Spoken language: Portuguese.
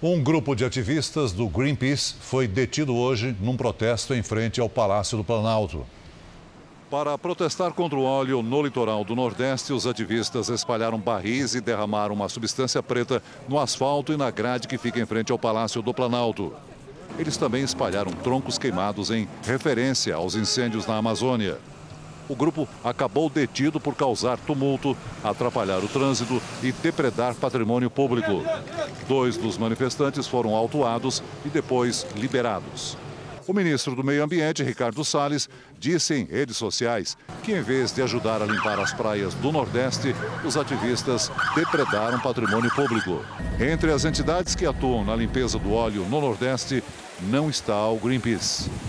Um grupo de ativistas do Greenpeace foi detido hoje num protesto em frente ao Palácio do Planalto. Para protestar contra o óleo no litoral do Nordeste, os ativistas espalharam barris e derramaram uma substância preta no asfalto e na grade que fica em frente ao Palácio do Planalto. Eles também espalharam troncos queimados em referência aos incêndios na Amazônia. O grupo acabou detido por causar tumulto, atrapalhar o trânsito e depredar patrimônio público. 2 dos manifestantes foram autuados e depois liberados. O ministro do Meio Ambiente, Ricardo Salles, disse em redes sociais que, em vez de ajudar a limpar as praias do Nordeste, os ativistas depredaram patrimônio público. Entre as entidades que atuam na limpeza do óleo no Nordeste, não está o Greenpeace.